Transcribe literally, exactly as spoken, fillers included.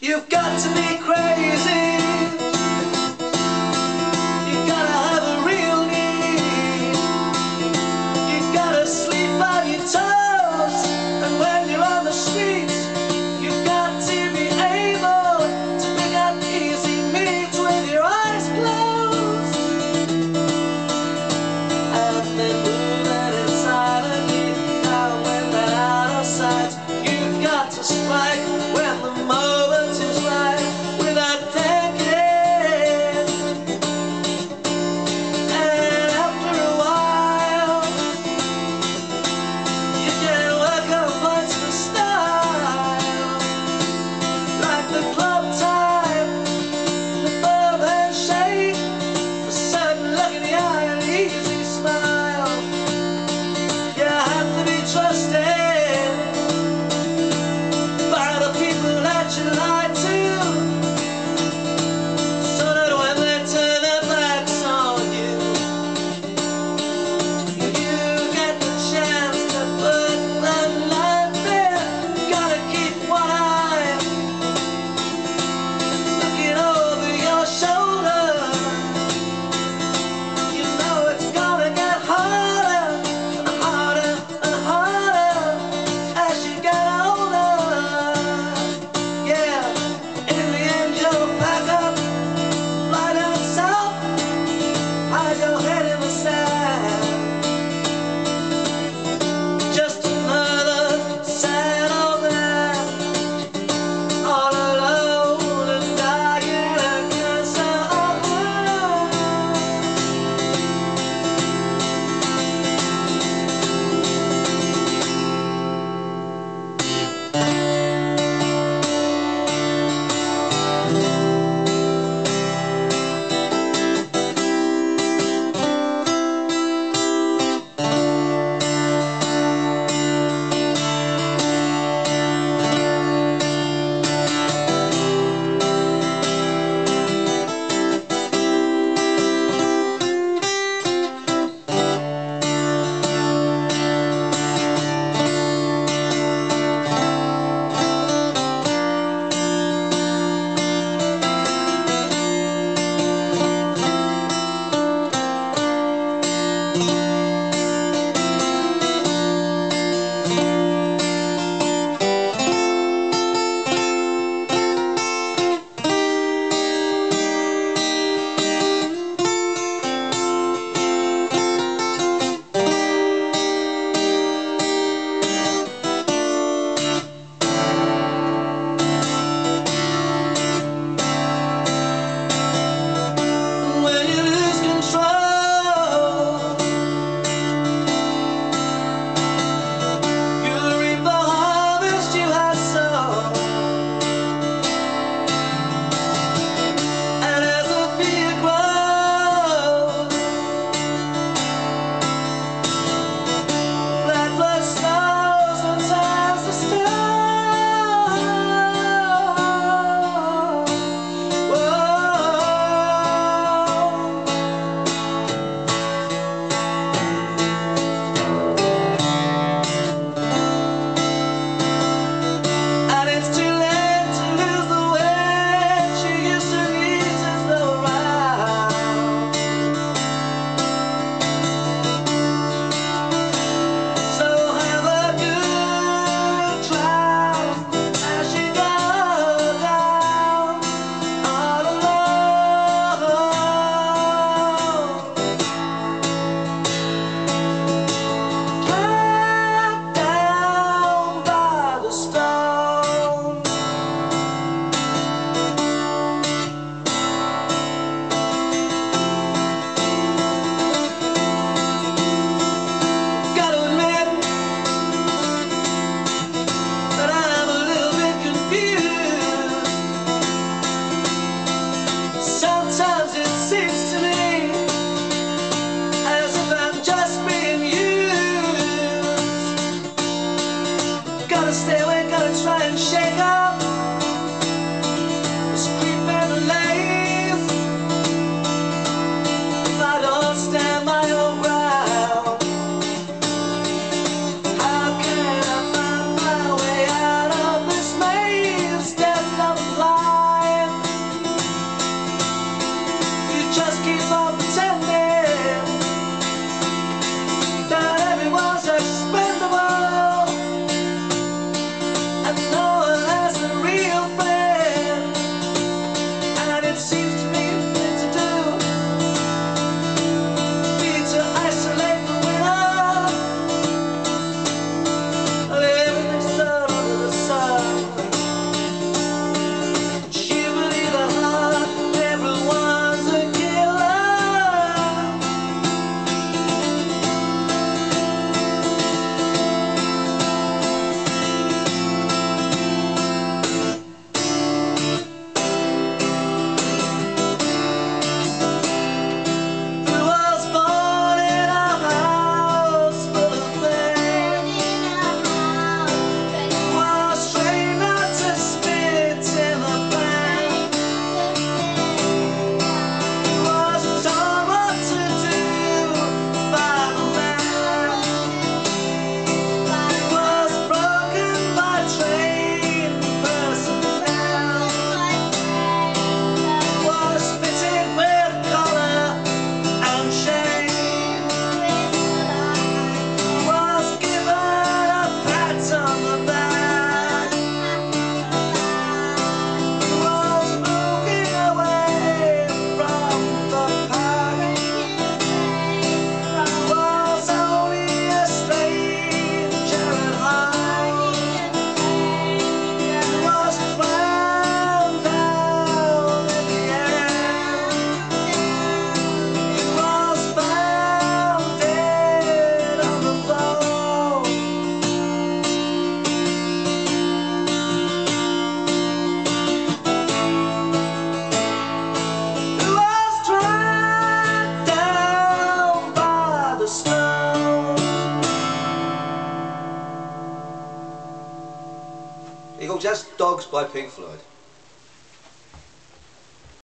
You've got to be crazy. You've got to have a real need. You've got to sleep on your toes. And when you're on the streets, you've got to be able to pick up easy meat with your eyes closed. I've been moving inside of you. Now when that out of sight, you've got to strike when the moment. Without thinking. He goes, that's Dogs by Pink Floyd.